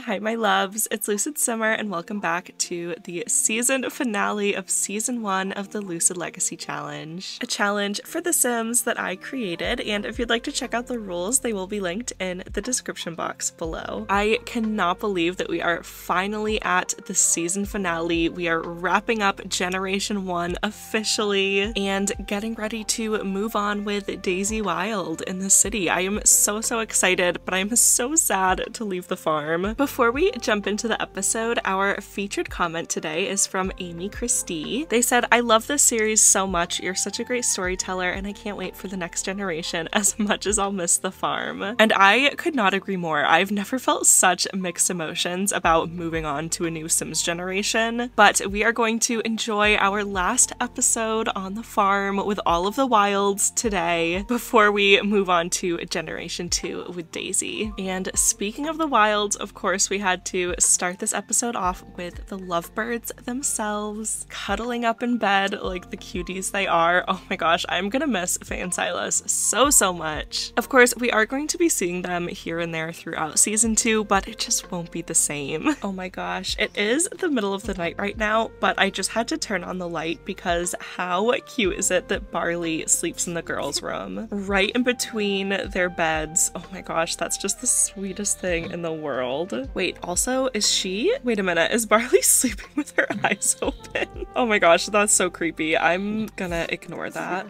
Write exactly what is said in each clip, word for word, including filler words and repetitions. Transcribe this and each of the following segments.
Hi, my loves, it's Lucid Simmer and welcome back to the season finale of season one of the Lucid Legacy Challenge, a challenge for The Sims that I created, and if you'd like to check out the rules, they will be linked in the description box below. I cannot believe that we are finally at the season finale. We are wrapping up Generation One officially and getting ready to move on with Daisy Wilde in the city. I am so, so excited, but I'm so sad to leave the farm. Before Before we jump into the episode, our featured comment today is from Amy Christie. They said, I love this series so much. You're such a great storyteller and I can't wait for the next generation as much as I'll miss the farm. And I could not agree more. I've never felt such mixed emotions about moving on to a new Sims generation, but we are going to enjoy our last episode on the farm with all of the Wildes today before we move on to Generation two with Daisy. And speaking of the Wildes, of course, we had to start this episode off with the lovebirds themselves cuddling up in bed like the cuties they are. Oh my gosh, I'm gonna miss Faye and Silas so, so much. Of course, we are going to be seeing them here and there throughout season two, but it just won't be the same. Oh my gosh, it is the middle of the night right now, but I just had to turn on the light because how cute is it that Barley sleeps in the girls' room right in between their beds? Oh my gosh, that's just the sweetest thing in the world. Wait, also, is she? Wait a minute, is Barley sleeping with her eyes open? Oh my gosh, that's so creepy. I'm gonna ignore that.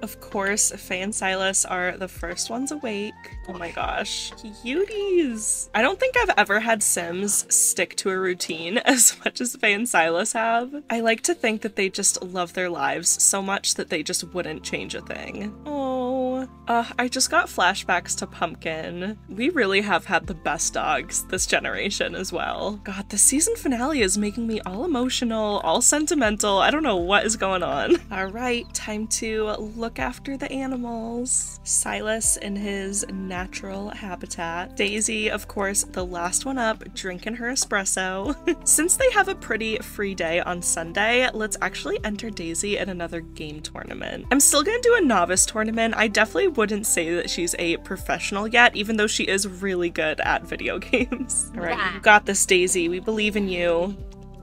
Of course, Faye and Silas are the first ones awake. Oh my gosh, cuties. I don't think I've ever had Sims stick to a routine as much as Faye and Silas have. I like to think that they just love their lives so much that they just wouldn't change a thing. Oh, uh, I just got flashbacks to Pumpkin. We really have had the best dogs this generation as well. God, the season finale is making me all emotional, all sentimental. I don't know what is going on. All right, time to look after the animals. Silas in his natural habitat. Daisy, of course, the last one up, drinking her espresso. Since they have a pretty free day on Sunday, let's actually enter Daisy in another game tournament. I'm still gonna do a novice tournament. I definitely wouldn't say that she's a professional yet, even though she is really good at video games. All right, yeah. You got this, Daisy. We believe in you.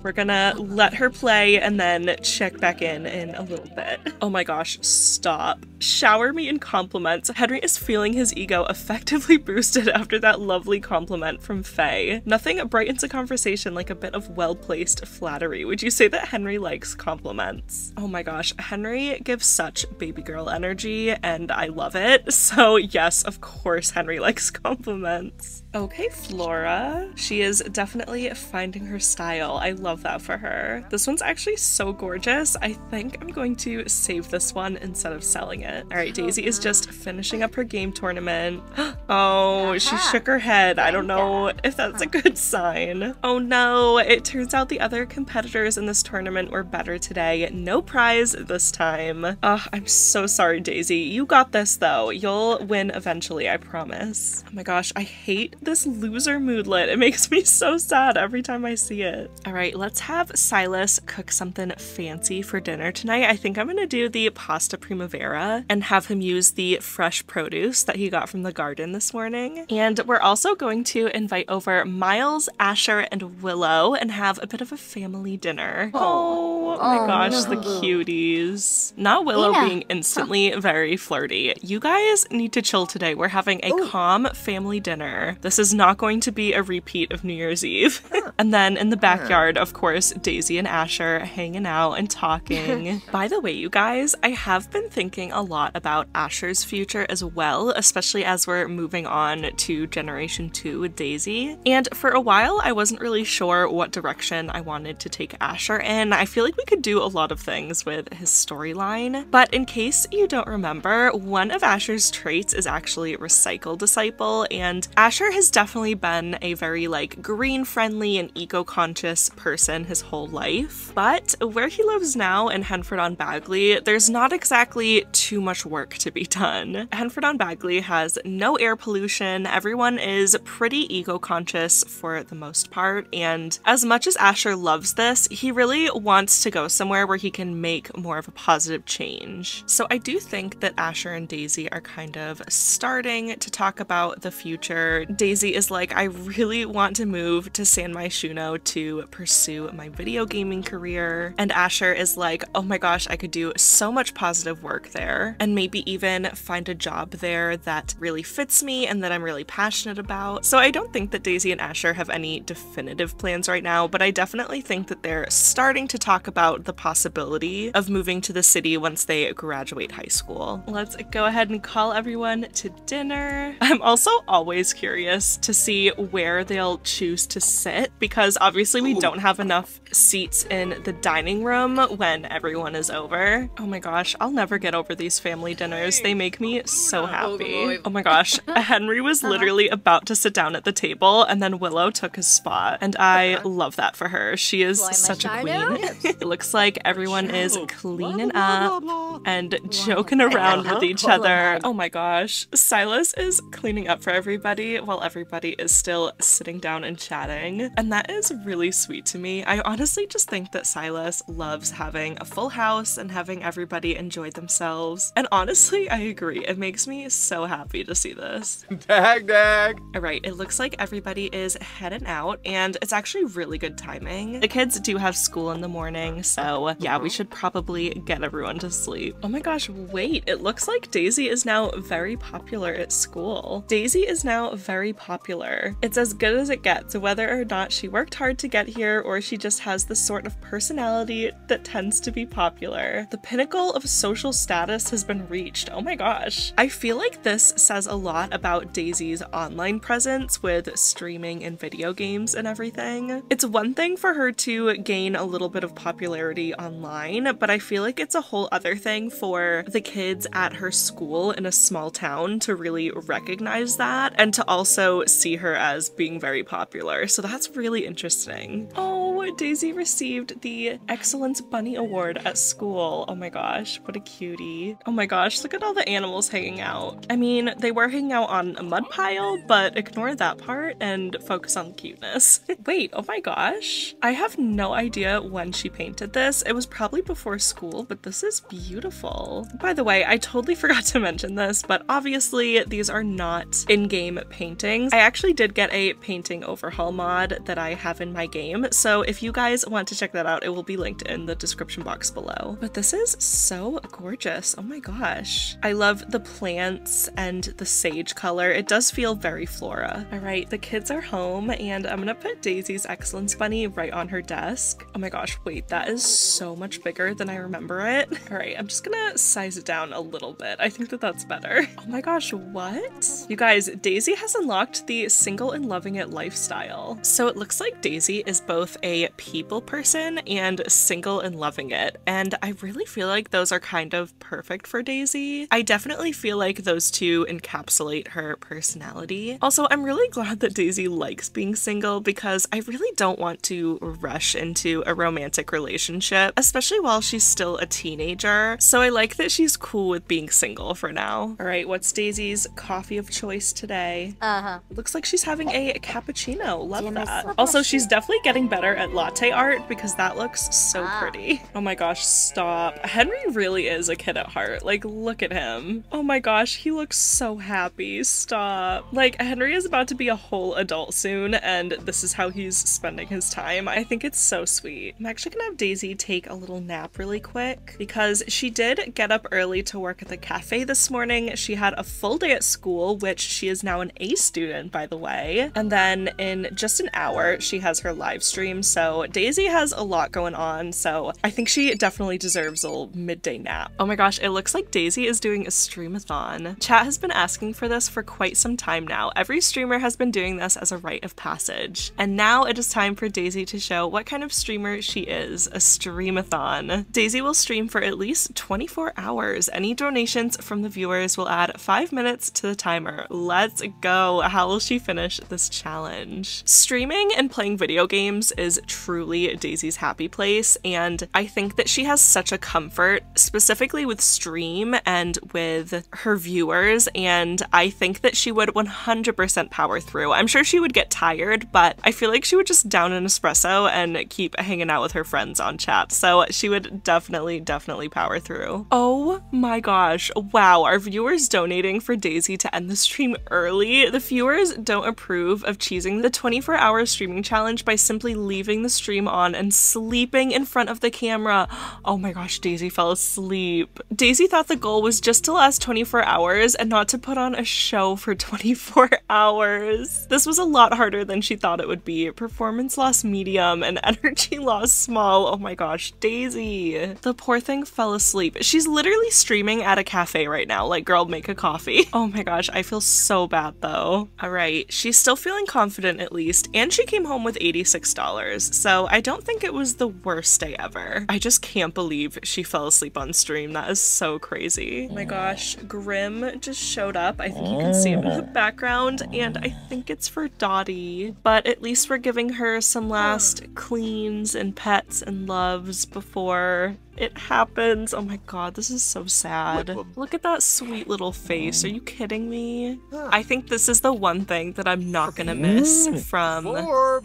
We're gonna let her play and then check back in in a little bit. Oh my gosh, stop. Shower me in compliments. Henry is feeling his ego effectively boosted after that lovely compliment from Faye. Nothing brightens a conversation like a bit of well-placed flattery. Would you say that Henry likes compliments? Oh my gosh, Henry gives such baby girl energy and I love it. So yes, of course Henry likes compliments. Okay, Flora. She is definitely finding her style. I love Love that for her. This one's actually so gorgeous. I think I'm going to save this one instead of selling it. All right, Daisy is just finishing up her game tournament. Oh, she shook her head. I don't know if that's a good sign. Oh no, it turns out the other competitors in this tournament were better today. No prize this time. Oh, I'm so sorry, Daisy. You got this though. You'll win eventually, I promise. Oh my gosh, I hate this loser moodlet. It makes me so sad every time I see it. All right, let's have Silas cook something fancy for dinner tonight. I think I'm gonna do the pasta primavera and have him use the fresh produce that he got from the garden this morning. And we're also going to invite over Miles, Asher, and Willow and have a bit of a family dinner. Oh, oh my gosh, oh, no. The cuties. Not Willow yeah. being instantly very flirty. You guys need to chill today. We're having a Ooh. calm family dinner. This is not going to be a repeat of New Year's Eve. And then in the backyard, of course, Daisy and Asher hanging out and talking. By the way, you guys, I have been thinking a lot about Asher's future as well, especially as we're moving on to Generation two with Daisy. And for a while, I wasn't really sure what direction I wanted to take Asher in. I feel like we could do a lot of things with his storyline. But in case you don't remember, one of Asher's traits is actually Recycle Disciple, and Asher has definitely been a very, like, green-friendly and eco-conscious person person his whole life. But where he lives now in Henford-on-Bagley, there's not exactly too much work to be done. Henford-on-Bagley has no air pollution, everyone is pretty eco-conscious for the most part, and as much as Asher loves this, he really wants to go somewhere where he can make more of a positive change. So I do think that Asher and Daisy are kind of starting to talk about the future. Daisy is like, I really want to move to San Myshuno to pursue my video gaming career. And Asher is like, oh my gosh, I could do so much positive work there and maybe even find a job there that really fits me and that I'm really passionate about. So I don't think that Daisy and Asher have any definitive plans right now, but I definitely think that they're starting to talk about the possibility of moving to the city once they graduate high school. Let's go ahead and call everyone to dinner. I'm also always curious to see where they'll choose to sit, because obviously we don't have enough seats in the dining room when everyone is over. Oh my gosh, I'll never get over these family dinners. They make me so happy. Oh my gosh, Henry was literally about to sit down at the table and then Willow took his spot, and I love that for her. She is such a queen. It looks like everyone is cleaning up and joking around with each other. Oh my gosh, Silas is cleaning up for everybody while everybody is still sitting down and chatting, and that is really sweet to me. I honestly just think that Silas loves having a full house and having everybody enjoy themselves, and honestly I agree. It makes me so happy to see this. Dag dag. All right, it looks like everybody is heading out, and it's actually really good timing. The kids do have school in the morning, so yeah, we should probably get everyone to sleep. Oh my gosh, wait, it looks like Daisy is now very popular at school. Daisy is now very popular. It's as good as it gets, whether or not she worked hard to get here or she just has the sort of personality that tends to be popular. The pinnacle of social status has been reached. Oh my gosh. I feel like this says a lot about Daisy's online presence with streaming and video games and everything. It's one thing for her to gain a little bit of popularity online, but I feel like it's a whole other thing for the kids at her school in a small town to really recognize that and to also see her as being very popular. So that's really interesting. Oh, Daisy received the Excellence Bunny Award at school. Oh my gosh, what a cutie. Oh my gosh, look at all the animals hanging out. I mean, they were hanging out on a mud pile, but ignore that part and focus on cuteness. Wait, oh my gosh. I have no idea when she painted this. It was probably before school, but this is beautiful. By the way, I totally forgot to mention this, but obviously these are not in-game paintings. I actually did get a painting overhaul mod that I have in my game, so if you guys want to check that out, it will be linked in the description box below. But this is so gorgeous. Oh my gosh. I love the plants and the sage color. It does feel very Flora. All right, the kids are home, and I'm gonna put Daisy's Excellence Bunny right on her desk. Oh my gosh, wait, that is so much bigger than I remember it. All right, I'm just gonna size it down a little bit. I think that that's better. Oh my gosh, what? You guys, Daisy has unlocked the single and loving it lifestyle. So it looks like Daisy is both a people person and single and loving it, and I really feel like those are kind of perfect for Daisy. I definitely feel like those two encapsulate her personality. Also, I'm really glad that Daisy likes being single, because I really don't want to rush into a romantic relationship, especially while she's still a teenager. So I like that she's cool with being single for now. All right, what's Daisy's coffee of choice today? Uh-huh. Looks like she's having a cappuccino. Love that. Also, she's definitely getting better at latte art, because that looks so pretty. Oh my gosh, stop. Henry really is a kid at heart. Like, look at him. Oh my gosh, he looks so happy. Stop. Like, Henry is about to be a whole adult soon, and this is how he's spending his time. I think it's so sweet. I'm actually gonna have Daisy take a little nap really quick, because she did get up early to work at the cafe this morning. She had a full day at school, which she is now an A student, by the way. And then in just an hour, she has her live stream. So Daisy has a lot going on, so I think she definitely deserves a midday nap. Oh my gosh, it looks like Daisy is doing a stream-a-thon. Chat has been asking for this for quite some time now. Every streamer has been doing this as a rite of passage. And now it is time for Daisy to show what kind of streamer she is, a stream-a-thon. Daisy will stream for at least twenty-four hours. Any donations from the viewers will add five minutes to the timer Simmer. Let's go. How will she finish this challenge? Streaming and playing video games is truly Daisy's happy place, and I think that she has such a comfort, specifically with stream and with her viewers, and I think that she would one hundred percent power through. I'm sure she would get tired, but I feel like she would just down an espresso and keep hanging out with her friends on chat, so she would definitely, definitely power through. Oh my gosh, wow, our viewers donating for Daisy to end the stream early. The viewers don't approve of cheesing the twenty-four hour streaming challenge by simply leaving the stream on and sleeping in front of the camera. Oh my gosh, Daisy fell asleep. Daisy thought the goal was just to last twenty-four hours and not to put on a show for twenty-four hours. This was a lot harder than she thought it would be. Performance loss medium and energy loss small. Oh my gosh, Daisy. The poor thing fell asleep. She's literally streaming at a cafe right now. Like, girl, make a coffee. Oh my gosh, I feel so bad though. All right, she's still feeling confident at least, and she came home with eighty-six dollars, so I don't think it was the worst day ever. I just can't believe she fell asleep on stream. That is so crazy. Oh my gosh, Grim just showed up. I think you can see him in the background, and I think it's for Dottie, but at least we're giving her some last cleans and pets and loves before it happens. Oh my god, this is so sad. Look at that sweet little face. Are you kidding me? I think this is the one thing that I'm not gonna miss from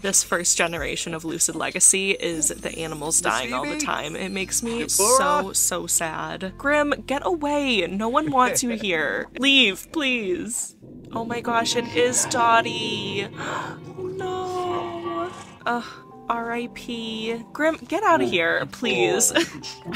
this first generation of Lucid Legacy is the animals dying all the time. It makes me so, so sad. Grim, get away. No one wants you here. Leave, please. Oh my gosh, it is Dottie. No. Ugh. R I P Grim, get out of here, please.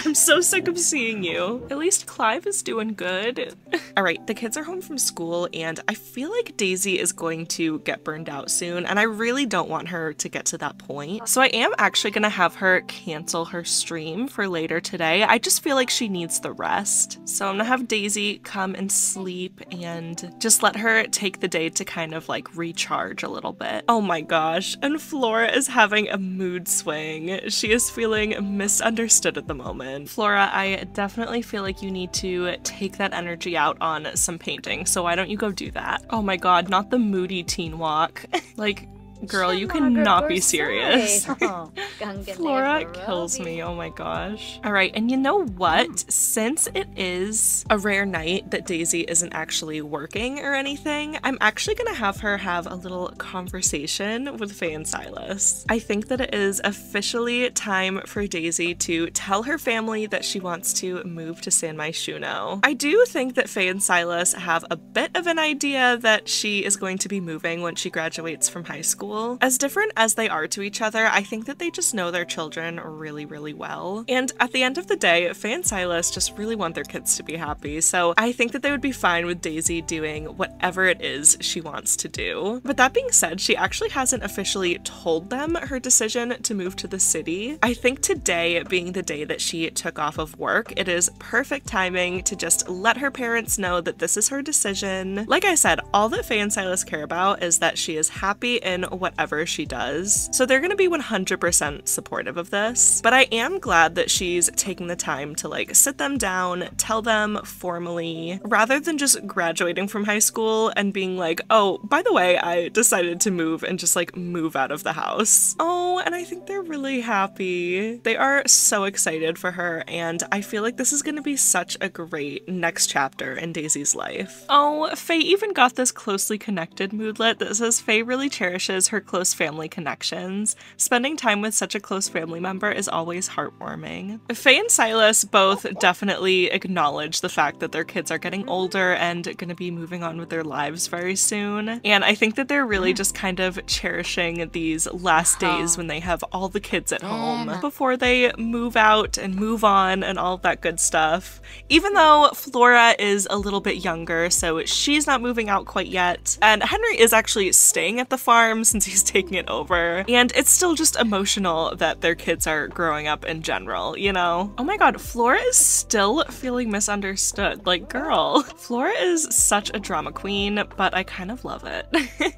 I'm so sick of seeing you. At least Clive is doing good. All right, the kids are home from school, and I feel like Daisy is going to get burned out soon, and I really don't want her to get to that point. So I am actually gonna have her cancel her stream for later today. I just feel like she needs the rest. So I'm gonna have Daisy come and sleep and just let her take the day to kind of like recharge a little bit. Oh my gosh, and Flora is having a mood swing. She is feeling misunderstood at the moment. Flora, I definitely feel like you need to take that energy out on some painting, so why don't you go do that? Oh my god, not the moody teen walk. Like, girl, you cannot be serious. Flora kills me, oh my gosh. All right, and you know what? Since it is a rare night that Daisy isn't actually working or anything, I'm actually gonna have her have a little conversation with Faye and Silas. I think that it is officially time for Daisy to tell her family that she wants to move to San Myshuno. I do think that Faye and Silas have a bit of an idea that she is going to be moving when she graduates from high school. As different as they are to each other, I think that they just know their children really, really well. And at the end of the day, Faye and Silas just really want their kids to be happy, so I think that they would be fine with Daisy doing whatever it is she wants to do. But that being said, she actually hasn't officially told them her decision to move to the city. I think today being the day that she took off of work, it is perfect timing to just let her parents know that this is her decision. Like I said, all that Faye and Silas care about is that she is happy in whatever she does, so they're gonna be one hundred percent supportive of this. But I am glad that she's taking the time to like sit them down, tell them formally, rather than just graduating from high school and being like, oh, by the way, I decided to move, and just like move out of the house. Oh, and I think they're really happy. They are so excited for her, and I feel like this is gonna be such a great next chapter in Daisy's life. Oh, Faye even got this closely connected moodlet that says Faye really cherishes her close family connections. Spending time with such a close family member is always heartwarming. Faye and Silas both definitely acknowledge the fact that their kids are getting older and gonna be moving on with their lives very soon, and I think that they're really just kind of cherishing these last days when they have all the kids at home before they move out and move on and all that good stuff. Even though Flora is a little bit younger, so she's not moving out quite yet, and Henry is actually staying at the farm since since he's taking it over. And it's still just emotional that their kids are growing up in general, you know? Oh my god, Flora is still feeling misunderstood. Like, girl. Flora is such a drama queen, but I kind of love it.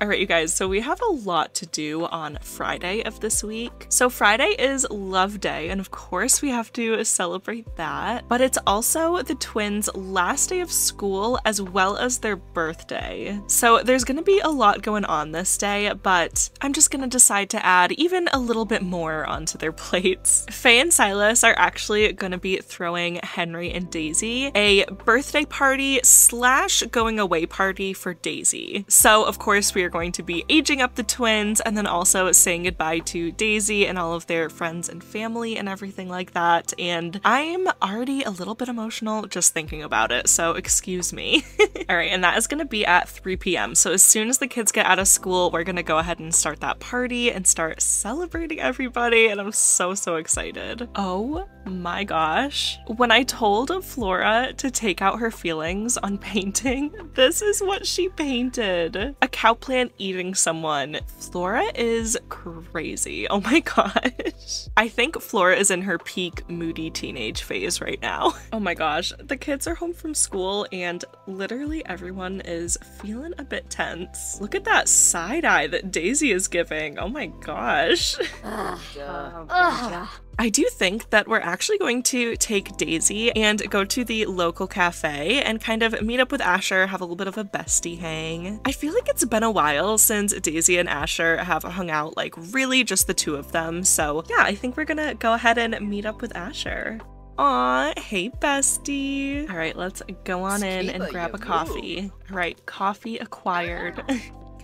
All right, you guys, so we have a lot to do on Friday of this week. So Friday is Love Day, and of course we have to celebrate that, but it's also the twins' last day of school as well as their birthday. So there's gonna be a lot going on this day, but I'm just gonna decide to add even a little bit more onto their plates. Faye and Silas are actually gonna be throwing Henry and Daisy a birthday party slash going away party for Daisy. So of course we are going to be aging up the twins and then also saying goodbye to Daisy and all of their friends and family and everything like that, and I'm already a little bit emotional just thinking about it, so excuse me. Alright, and that is going to be at three p m so as soon as the kids get out of school, we're going to go ahead and start that party and start celebrating everybody, and I'm so so excited. Oh my gosh. When I told Flora to take out her feelings on painting, this is what she painted. A cow plant eating someone. Flora is crazy. Oh my gosh. I think Flora is in her peak moody teenage phase right now. Oh my gosh. The kids are home from school and literally everyone is feeling a bit tense. Look at that side eye that Daisy is giving. Oh my gosh. Uh, uh, uh. I do think that we're actually going to take Daisy and go to the local cafe and kind of meet up with Asher, have a little bit of a bestie hang. I feel like it's been a while since Daisy and Asher have hung out, like really just the two of them. So yeah, I think we're gonna go ahead and meet up with Asher. Aw, hey bestie. All right, let's go on in and grab a coffee. All right, coffee acquired.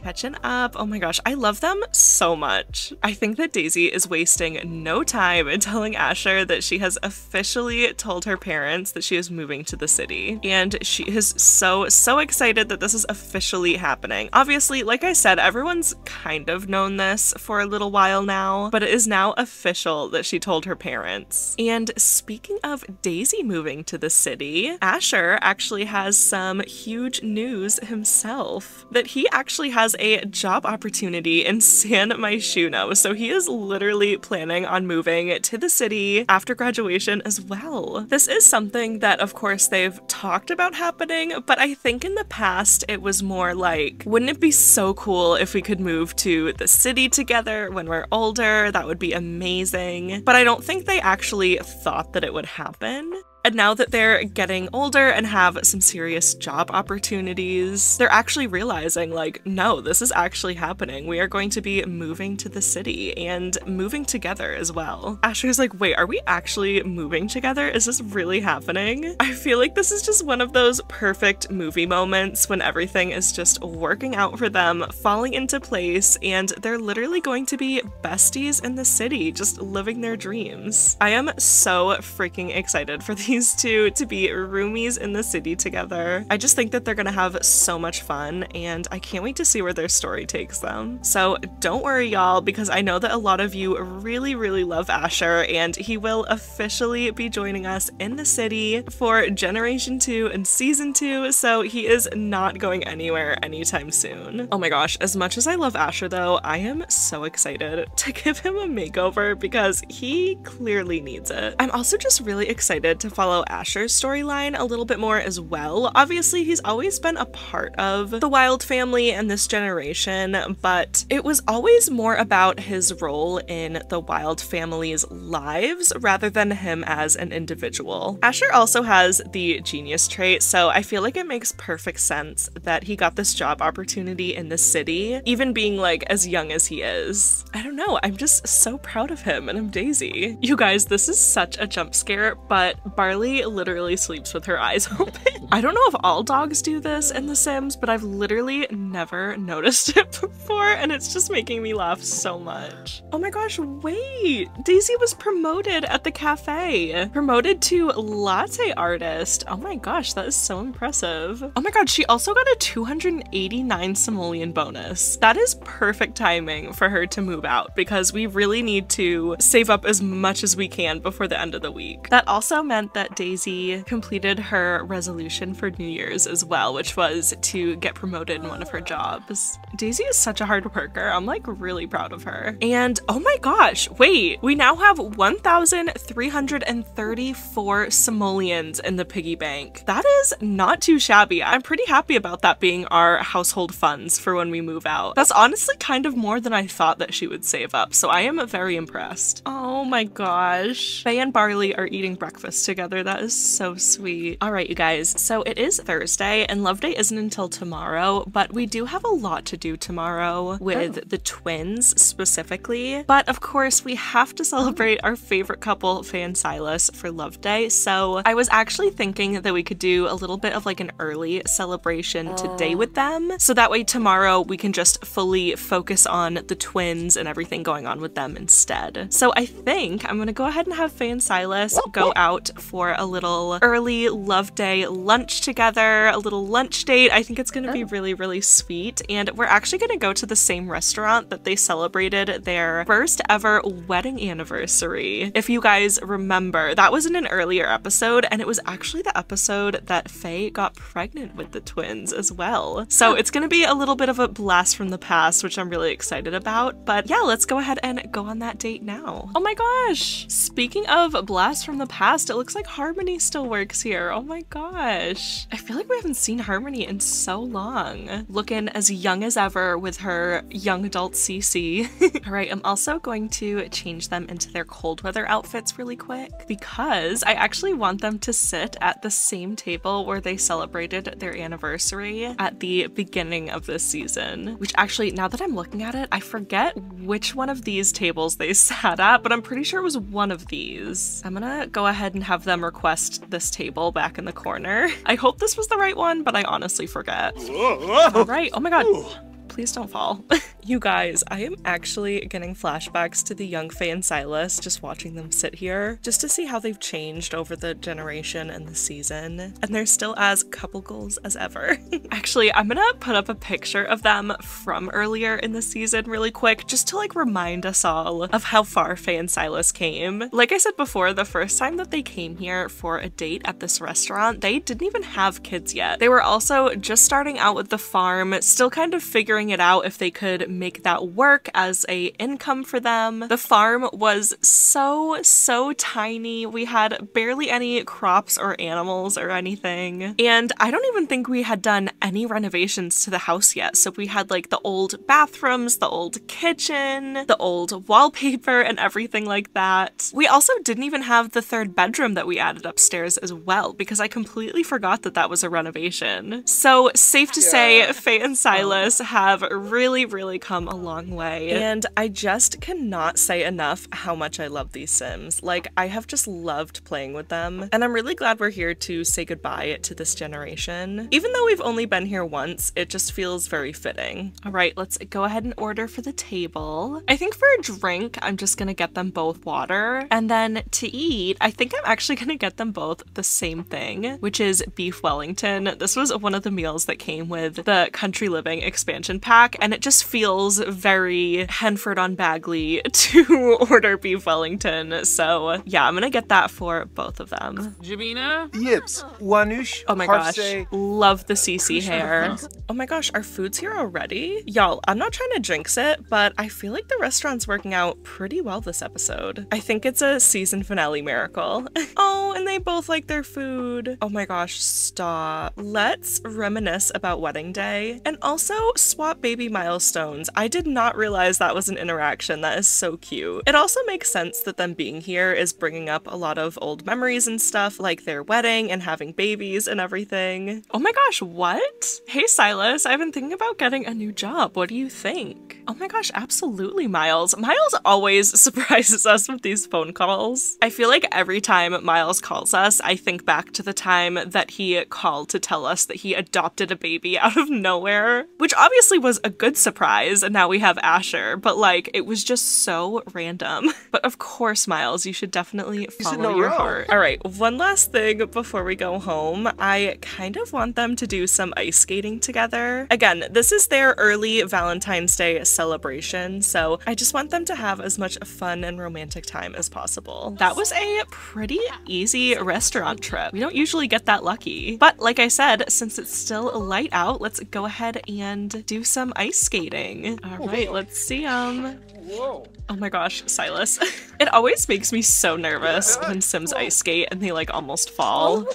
Catching up. Oh my gosh, I love them so much. I think that Daisy is wasting no time in telling Asher that she has officially told her parents that she is moving to the city. And she is so, so excited that this is officially happening. Obviously, like I said, everyone's kind of known this for a little while now, but it is now official that she told her parents. And speaking of Daisy moving to the city, Asher actually has some huge news himself, that he actually has a job opportunity in San Myshuno, so he is literally planning on moving to the city after graduation as well. This is something that of course they've talked about happening, but I think in the past it was more like, wouldn't it be so cool if we could move to the city together when we're older? That would be amazing. But I don't think they actually thought that it would happen. And now that they're getting older and have some serious job opportunities, they're actually realizing, like, no, this is actually happening. We are going to be moving to the city and moving together as well. Asher's like, wait, are we actually moving together? Is this really happening? I feel like this is just one of those perfect movie moments when everything is just working out for them, falling into place, and they're literally going to be besties in the city, just living their dreams. I am so freaking excited for these These two to be roomies in the city together. I just think that they're gonna have so much fun, and I can't wait to see where their story takes them. So don't worry, y'all, because I know that a lot of you really, really love Asher, and he will officially be joining us in the city for Generation two and Season two, so he is not going anywhere anytime soon. Oh my gosh, as much as I love Asher, though, I am so excited to give him a makeover because he clearly needs it. I'm also just really excited to follow Asher's storyline a little bit more as well. Obviously, he's always been a part of the Wilde family and this generation, but it was always more about his role in the Wilde family's lives rather than him as an individual. Asher also has the genius trait, so I feel like it makes perfect sense that he got this job opportunity in the city, even being like as young as he is. I don't know, I'm just so proud of him, and I'm Daisy. You guys, this is such a jump scare, but Barley literally sleeps with her eyes open. I don't know if all dogs do this in The Sims, but I've literally never noticed it before, and it's just making me laugh so much. Oh my gosh, wait! Daisy was promoted at the cafe. Promoted to latte artist. Oh my gosh, that is so impressive. Oh my god, she also got a two hundred eighty-nine simoleon bonus. That is perfect timing for her to move out because we really need to save up as much as we can before the end of the week. That also meant that that Daisy completed her resolution for New Year's as well, which was to get promoted in one of her jobs. Daisy is such a hard worker. I'm like really proud of her. And oh my gosh, wait, we now have one thousand three hundred thirty-four simoleons in the piggy bank. That is not too shabby. I'm pretty happy about that being our household funds for when we move out. That's honestly kind of more than I thought that she would save up, so I am very impressed. Oh my gosh. Faye and Barley are eating breakfast together. That is so sweet. All right, you guys, so it is Thursday and Love Day isn't until tomorrow, but we do have a lot to do tomorrow with oh. the twins specifically. But of course, we have to celebrate our favorite couple, Faye and Silas, for Love Day. So I was actually thinking that we could do a little bit of like an early celebration today with them. So that way tomorrow we can just fully focus on the twins and everything going on with them instead. So I think I'm going to go ahead and have Faye and Silas go out for a little early Love Day lunch together, a little lunch date. I think it's going to be really, really sweet. And we're actually going to go to the same restaurant that they celebrated their first ever wedding anniversary. If you guys remember, that was in an earlier episode, and it was actually the episode that Faye got pregnant with the twins as well. So it's going to be a little bit of a blast from the past, which I'm really excited about. But yeah, let's go ahead and go on that date now. Oh my gosh. Speaking of blast from the past, it looks like Harmony still works here. Oh my gosh. I feel like we haven't seen Harmony in so long. Looking as young as ever with her young adult C C. All right, I'm also going to change them into their cold weather outfits really quick because I actually want them to sit at the same table where they celebrated their anniversary at the beginning of this season, which actually, now that I'm looking at it, I forget which one of these tables they sat at, but I'm pretty sure it was one of these. I'm gonna go ahead and have them request this table back in the corner. I hope this was the right one, but I honestly forget. Whoa, whoa. All right, oh my god. Ooh. Please don't fall. You guys, I am actually getting flashbacks to the young Faye and Silas, just watching them sit here, just to see how they've changed over the generation and the season. And they're still as couple goals as ever. Actually, I'm gonna put up a picture of them from earlier in the season really quick, just to like remind us all of how far Faye and Silas came. Like I said before, the first time that they came here for a date at this restaurant, they didn't even have kids yet. They were also just starting out with the farm, still kind of figuring it out if they could make that work as a income for them. The farm was so, so tiny. We had barely any crops or animals or anything. And I don't even think we had done any renovations to the house yet. So we had like the old bathrooms, the old kitchen, the old wallpaper and everything like that. We also didn't even have the third bedroom that we added upstairs as well, because I completely forgot that that was a renovation. So safe to say, yeah. Faye and Silas have really, really come a long way, and I just cannot say enough how much I love these Sims. Like, I have just loved playing with them, and I'm really glad we're here to say goodbye to this generation. Even though we've only been here once, it just feels very fitting. All right, let's go ahead and order for the table. I think for a drink, I'm just gonna get them both water, and then to eat, I think I'm actually gonna get them both the same thing, which is beef Wellington. This was one of the meals that came with the Country Living expansion pack, and it just feels very Henford-on-Bagley to order beef Wellington. So yeah, I'm gonna get that for both of them. Jabina? Yips. Wanush. Oh my gosh. Love the C C hair. Oh my gosh, our food's here already? Y'all, I'm not trying to jinx it, but I feel like the restaurant's working out pretty well this episode. I think it's a season finale miracle. Oh, and they both like their food. Oh my gosh, stop. Let's reminisce about wedding day and also swap baby milestones. I did not realize that was an interaction. That is so cute. It also makes sense that them being here is bringing up a lot of old memories and stuff, like their wedding and having babies and everything. Oh my gosh, what? Hey Silas, I've been thinking about getting a new job. What do you think? Oh my gosh, absolutely, Miles. Miles always surprises us with these phone calls. I feel like every time Miles calls us, I think back to the time that he called to tell us that he adopted a baby out of nowhere, which obviously was a good surprise. And now we have Asher, but like it was just so random. But of course, Miles, you should definitely follow your heart. All right, one last thing before we go home. I kind of want them to do some ice skating together. Again, this is their early Valentine's Day celebration, so I just want them to have as much fun and romantic time as possible. That was a pretty easy restaurant trip. We don't usually get that lucky. But like I said, since it's still light out, let's go ahead and do some ice skating. All right, let's see them. Whoa. Oh my gosh, Silas. It always makes me so nervous when Sims ice skate and they like almost fall.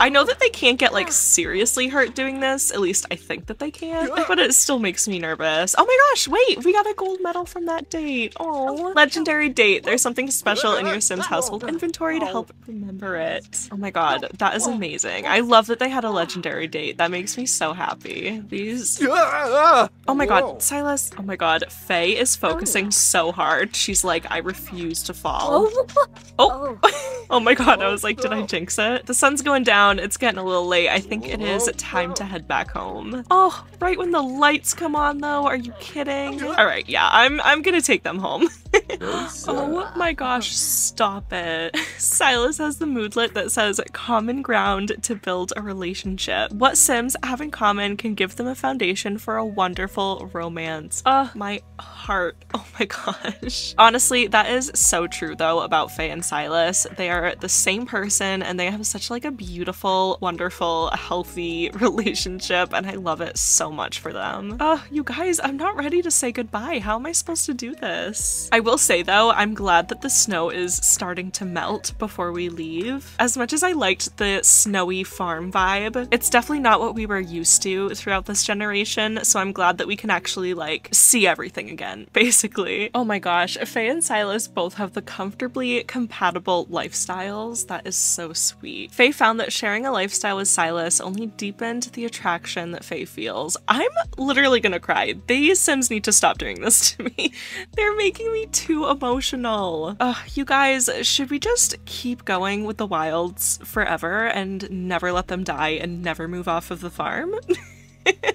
I know that they can't get like seriously hurt doing this, at least I think that they can, but it still makes me nervous. Oh my gosh, wait, we got a gold medal from that date. Oh, legendary date. There's something special in your Sims household inventory to help remember it. Oh my god, that is amazing. I love that they had a legendary date. That makes me so happy. These... Oh my god, Silas. Oh my god, Faye is focusing so hard. She's like, I refuse to fall. Oh, oh my god, I was like, did I jinx it? The sun's going down. It's getting a little late. I think it is time to head back home. Oh, right when the lights come on though. Are you kidding? All right, yeah, I'm I'm gonna take them home. Oh my gosh, stop it. Silas has the moodlet that says common ground to build a relationship. What Sims have in common can give them a foundation for a wonderful romance. Oh, my heart. Oh my gosh. Honestly, that is so true though about Faye and Silas. They are the same person and they have such like a beautiful, wonderful, healthy relationship and I love it so much for them. Oh, you guys, I'm not ready to say goodbye. How am I supposed to do this? I will say though, I'm glad that the snow is starting to melt before we leave. As much as I liked the snowy farm vibe, it's definitely not what we were used to throughout this generation, so I'm glad that we can actually like see everything again, basically. Oh my gosh, Faye and Silas both have the comfortably compatible lifestyles. That is so sweet. Faye found that sharing a lifestyle with Silas only deepened the attraction that Faye feels. I'm literally gonna cry. These Sims need to stop doing this to me. They're making me too emotional. Ugh, you guys, should we just keep going with the Wildes forever and never let them die and never move off of the farm?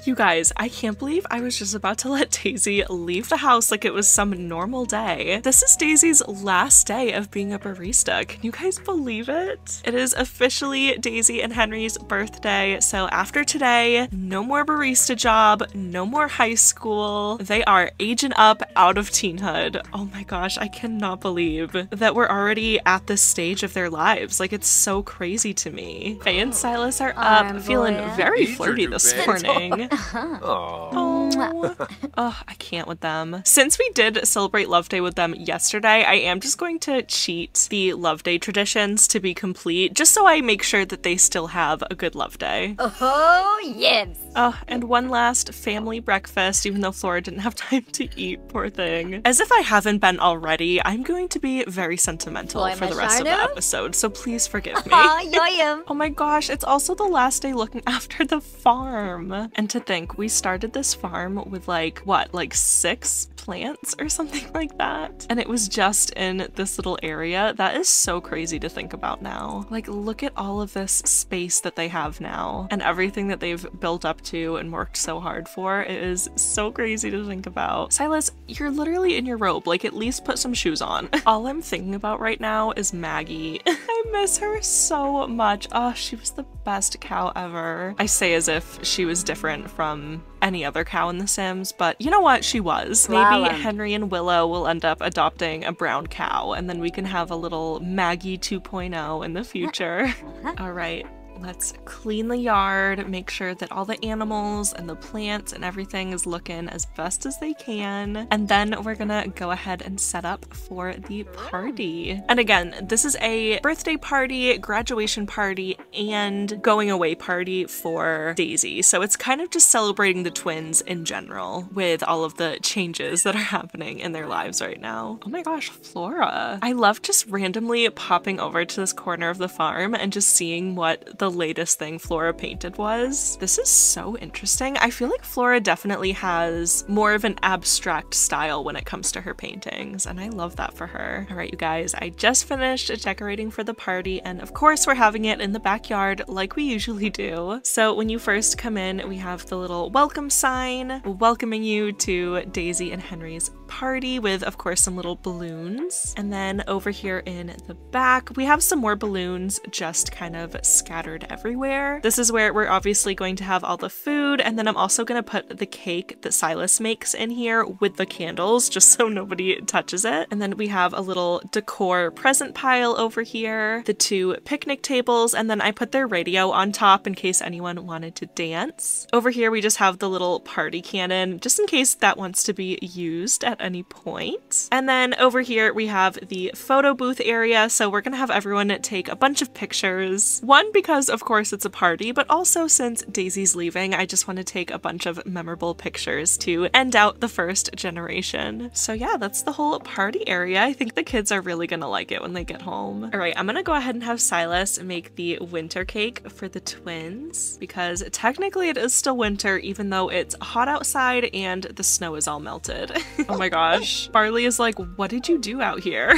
You guys, I can't believe I was just about to let Daisy leave the house like it was some normal day. This is Daisy's last day of being a barista. Can you guys believe it? It is officially Daisy and Henry's birthday, so after today, no more barista job, no more high school. They are aging up out of teenhood. Oh my gosh, I cannot believe that we're already at this stage of their lives. Like, it's so crazy to me. Faye and Silas are up, I'm feeling boy. very flirty this morning. Uh-huh. Oh. Oh, I can't with them. Since we did celebrate Love Day with them yesterday, I am just going to cheat the Love Day traditions to be complete, just so I make sure that they still have a good Love Day. Oh, yes. Oh, and one last family breakfast, even though Flora didn't have time to eat, poor thing. As if I haven't been already, I'm going to be very sentimental Boy, for the rest Sharno? of the episode, so please forgive me. Oh my gosh, it's also the last day looking after the farm. And to think, we started this farm with like, what, like six plants or something like that? And it was just in this little area. That is so crazy to think about now. Like, look at all of this space that they have now and everything that they've built up to and worked so hard for. It is so crazy to think about. Silas, you're literally in your robe. Like, at least put some shoes on. All I'm thinking about right now is Maggie. I miss her so much. Oh, she was the best cow ever. I say as if she was different from any other cow in The Sims, but you know what? She was. Maybe Henry and Willow will end up adopting a brown cow, and then we can have a little Maggie two point oh in the future. All right. Let's clean the yard, make sure that all the animals and the plants and everything is looking as best as they can. And then we're gonna go ahead and set up for the party. And again, this is a birthday party, graduation party, and going away party for Daisy. So it's kind of just celebrating the twins in general with all of the changes that are happening in their lives right now. Oh my gosh, Flora. I love just randomly popping over to this corner of the farm and just seeing what the The latest thing Flora painted was. This is so interesting. I feel like Flora definitely has more of an abstract style when it comes to her paintings, and I love that for her. All right, you guys, I just finished decorating for the party, and of course we're having it in the backyard like we usually do. So when you first come in, we have the little welcome sign welcoming you to Daisy and Henry's party with, of course, some little balloons. And then over here in the back, we have some more balloons just kind of scattered everywhere. This is where we're obviously going to have all the food. And then I'm also going to put the cake that Silas makes in here with the candles, just so nobody touches it. And then we have a little decor present pile over here, the two picnic tables, and then I put their radio on top in case anyone wanted to dance. Over here, we just have the little party cannon, just in case that wants to be used at any point. And then over here, we have the photo booth area. So we're gonna have everyone take a bunch of pictures. One, because of course it's a party, but also since Daisy's leaving, I just want to take a bunch of memorable pictures to end out the first generation. So yeah, that's the whole party area. I think the kids are really gonna like it when they get home. All right, I'm gonna go ahead and have Silas make the winter cake for the twins, because technically it is still winter, even though it's hot outside and the snow is all melted. Oh my gosh. Barley is like, what did you do out here?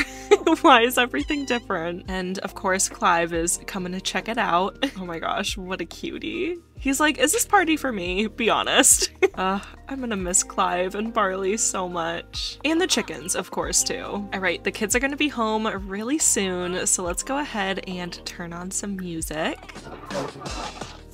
Why is everything different? And of course, Clive is coming to check it out. Oh my gosh, what a cutie. He's like, is this party for me? Be honest. uh, I'm gonna miss Clive and Barley so much. And the chickens, of course, too. All right, the kids are gonna be home really soon, so let's go ahead and turn on some music.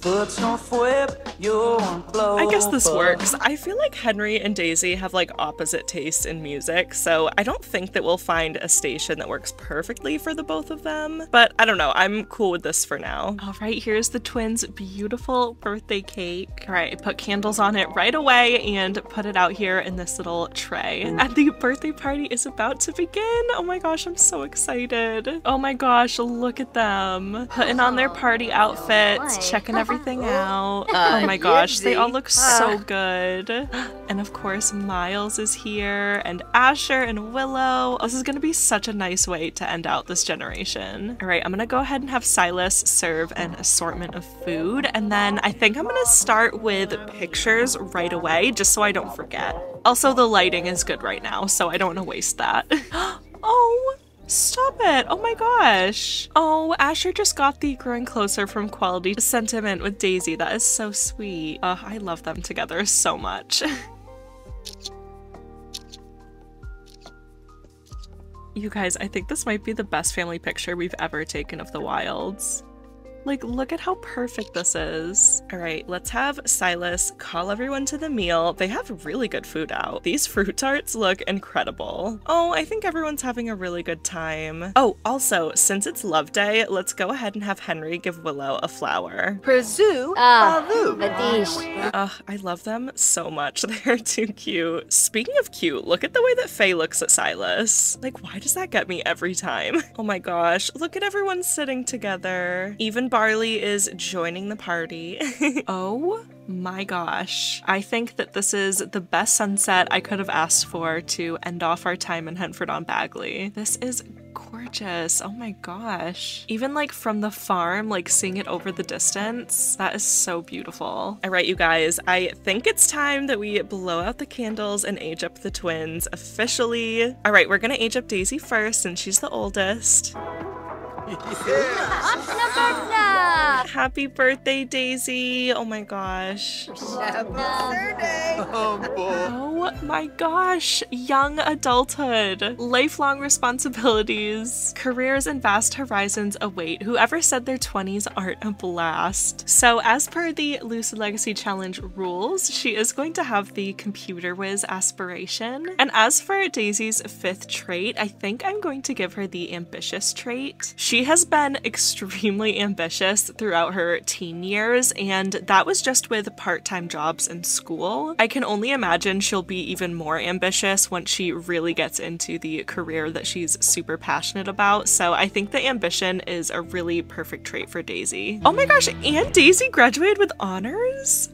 I guess this works. I feel like Henry and Daisy have like opposite tastes in music, so I don't think that we'll find a station that works perfectly for the both of them, but I don't know, I'm cool with this for now. All right, here's the twins' beautiful birthday cake. All right, I put candles on it right away and put it out here in this little tray. And the birthday party is about to begin. Oh my gosh, I'm so excited. Oh my gosh, look at them. Putting on their party outfits, checking everything Everything out. Uh, oh my gosh, they all look so good. And of course, Miles is here, and Asher and Willow. This is gonna be such a nice way to end out this generation. All right, I'm gonna go ahead and have Silas serve an assortment of food, and then I think I'm gonna start with pictures right away, just so I don't forget. Also, the lighting is good right now, so I don't wanna waste that. Oh! Stop it! Oh my gosh! Oh, Asher just got the Growing Closer from Quality sentiment with Daisy. That is so sweet. Uh, I love them together so much. You guys, I think this might be the best family picture we've ever taken of the Wildes. Like, look at how perfect this is. All right, let's have Silas call everyone to the meal. They have really good food out. These fruit tarts look incredible. Oh, I think everyone's having a really good time. Oh, also, since it's Love Day, let's go ahead and have Henry give Willow a flower. Pursue Alu. Ugh, I love them so much. They're too cute. Speaking of cute, look at the way that Faye looks at Silas. Like, why does that get me every time? Oh my gosh, look at everyone sitting together. Even Barley is joining the party. Oh my gosh. I think that this is the best sunset I could have asked for to end off our time in Henford-on-Bagley. This is gorgeous. Oh my gosh. Even like from the farm, like seeing it over the distance, that is so beautiful. All right, you guys, I think it's time that we blow out the candles and age up the twins officially. All right, we're gonna age up Daisy first since she's the oldest. Happy birthday, Daisy. Oh my gosh. Oh, boy. Oh my gosh. Young adulthood. Lifelong responsibilities. Careers and vast horizons await. Whoever said their twenties aren't a blast. So as per the Lucid Legacy Challenge rules, she is going to have the computer whiz aspiration. And as for Daisy's fifth trait, I think I'm going to give her the ambitious trait. She She has been extremely ambitious throughout her teen years, and that was just with part-time jobs and school. I can only imagine she'll be even more ambitious once she really gets into the career that she's super passionate about, so I think that ambition is a really perfect trait for Daisy. Oh my gosh, and Daisy graduated with honors?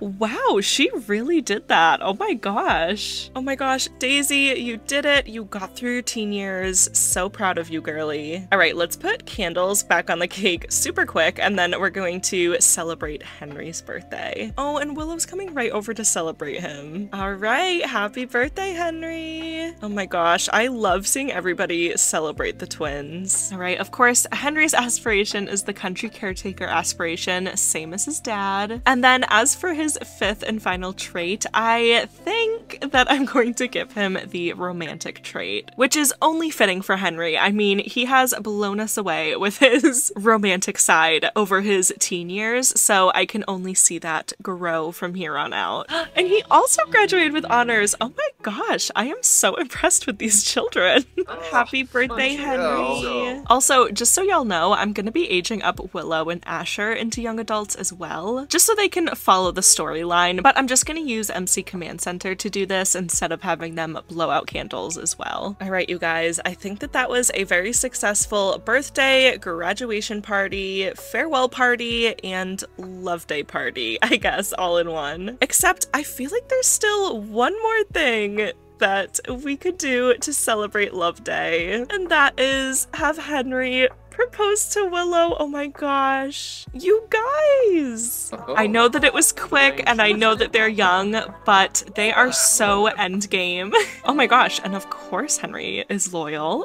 Wow, she really did that. Oh my gosh. Oh my gosh, Daisy, you did it. You got through your teen years. So proud of you, girly. All right, let's put candles back on the cake super quick, and then we're going to celebrate Henry's birthday. Oh, and Willow's coming right over to celebrate him. All right, happy birthday, Henry. Oh my gosh, I love seeing everybody celebrate the twins. All right, of course, Henry's aspiration is the country caretaker aspiration, same as his dad. And then as for his fifth and final trait, I think think that I'm going to give him the romantic trait, which is only fitting for Henry. I mean, he has blown us away with his romantic side over his teen years, so I can only see that grow from here on out. And he also graduated with honors. Oh my gosh, I am so impressed with these children. Happy birthday, Henry. Also, just so y'all know, I'm gonna be aging up Willow and Asher into young adults as well, just so they can follow the storyline, but I'm just gonna use M C Command Center to do this instead of having them blow out candles as well. All right, you guys, I think that that was a very successful birthday, graduation party, farewell party, and love day party, I guess, all in one. Except I feel like there's still one more thing that we could do to celebrate Love Day, and that is have Henry propose to Willow. Oh my gosh, you guys. Oh. I know that it was quick and I know that they're young, but they are so endgame. Oh my gosh, and of course Henry is loyal.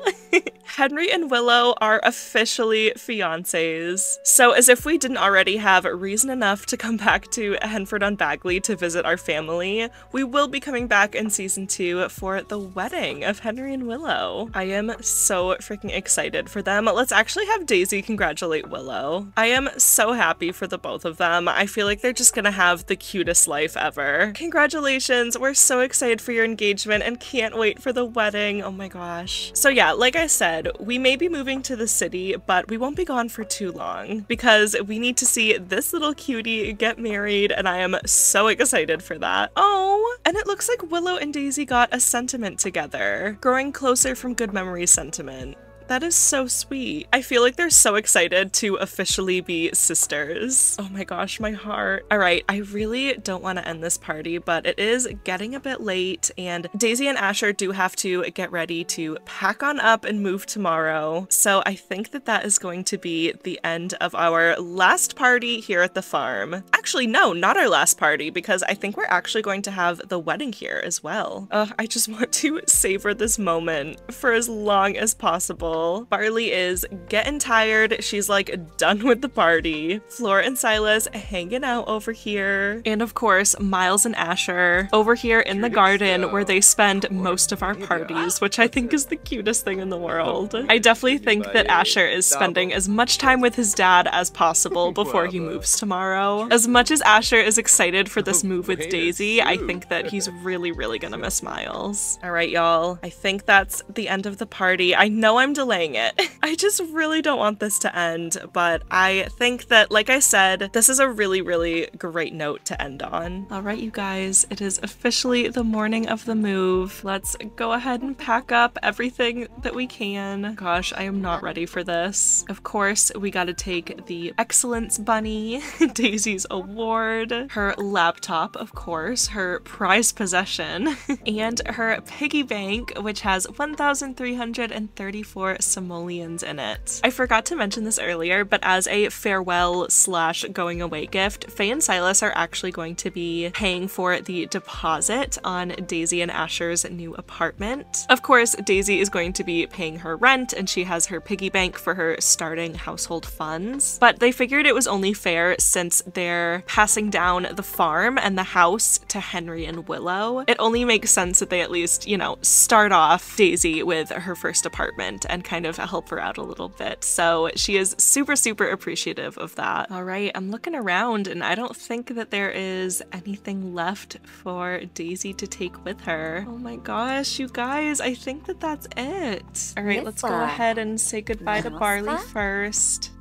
Henry and Willow are officially fiancés. So as if we didn't already have reason enough to come back to Henford-on-Bagley to visit our family, we will be coming back in season two for the wedding of Henry and Willow. I am so freaking excited for them. Let's actually have Daisy congratulate Willow. I am so happy for the both of them. I feel like they're just gonna have the cutest life ever. Congratulations, we're so excited for your engagement and can't wait for the wedding. Oh my gosh. So yeah, like I said, we may be moving to the city, but we won't be gone for too long because we need to see this little cutie get married, and I am so excited for that. Oh, and it looks like Willow and Daisy got a sentiment together. Growing closer from good memories sentiment. That is so sweet. I feel like they're so excited to officially be sisters. Oh my gosh, my heart. All right, I really don't want to end this party, but it is getting a bit late, and Daisy and Asher do have to get ready to pack on up and move tomorrow. So I think that that is going to be the end of our last party here at the farm. Actually, no, not our last party, because I think we're actually going to have the wedding here as well. Uh, I just want to savor this moment for as long as possible. Barley is getting tired. She's like done with the party. Flora and Silas hanging out over here. And of course, Miles and Asher over here in the garden where they spend most of our parties, which I think is the cutest thing in the world. I definitely think that Asher is spending as much time with his dad as possible before he moves tomorrow. As much as Asher is excited for this move with Daisy, I think that he's really, really gonna miss Miles. All right, y'all. I think that's the end of the party. I know I'm delayed Playing it. I just really don't want this to end, but I think that, like I said, this is a really, really great note to end on. All right, you guys, it is officially the morning of the move. Let's go ahead and pack up everything that we can. Gosh, I am not ready for this. Of course, we got to take the Excellence Bunny, Daisy's award, her laptop, of course, her prized possession, and her piggy bank, which has one thousand three hundred thirty-four simoleons in it. I forgot to mention this earlier, but as a farewell slash going away gift, Faye and Silas are actually going to be paying for the deposit on Daisy and Asher's new apartment. Of course, Daisy is going to be paying her rent, and she has her piggy bank for her starting household funds, but they figured it was only fair, since they're passing down the farm and the house to Henry and Willow, it only makes sense that they at least, you know, start off Daisy with her first apartment and kind of help her out a little bit. So she is super, super appreciative of that. All right, I'm looking around and I don't think that there is anything left for Daisy to take with her. Oh my gosh, you guys, I think that that's it. All right, let's go ahead and say goodbye to Barley first.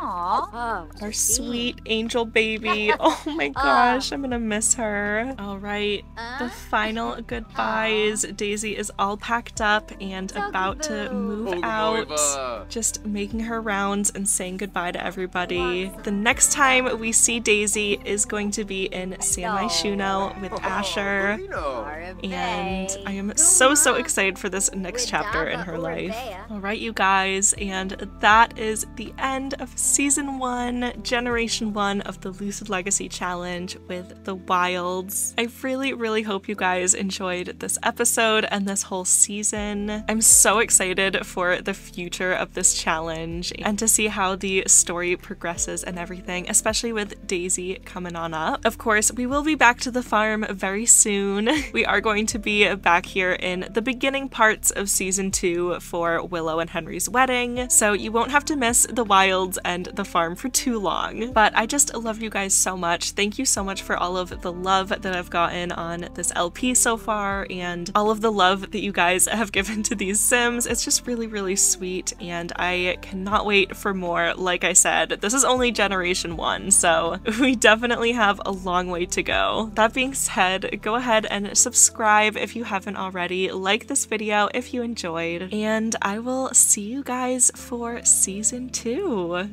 Aww. Our sweet angel baby. Oh my gosh, I'm gonna miss her. All right, the final goodbyes. Daisy is all packed up and about to move out. Just making her rounds and saying goodbye to everybody. The next time we see Daisy is going to be in San Myshuno with Asher. And I am so, so excited for this next chapter in her life. All right, you guys, and that is the end of season one, generation one of the Lucid Legacy Challenge with the Wildes. I really, really hope you guys enjoyed this episode and this whole season. I'm so excited for the future of this challenge and to see how the story progresses and everything, especially with Daisy coming on up. Of course, we will be back to the farm very soon. We are going to be back here in the beginning parts of season two for Willow and Henry's wedding, so you won't have to miss the Wildes and the farm for too long. But I just love you guys so much. Thank you so much for all of the love that I've gotten on this L P so far and all of the love that you guys have given to these Sims. It's just really, really sweet, and I cannot wait for more. Like I said, this is only generation one, so we definitely have a long way to go. That being said, go ahead and subscribe if you haven't already, like this video if you enjoyed, and I will see you guys for season two.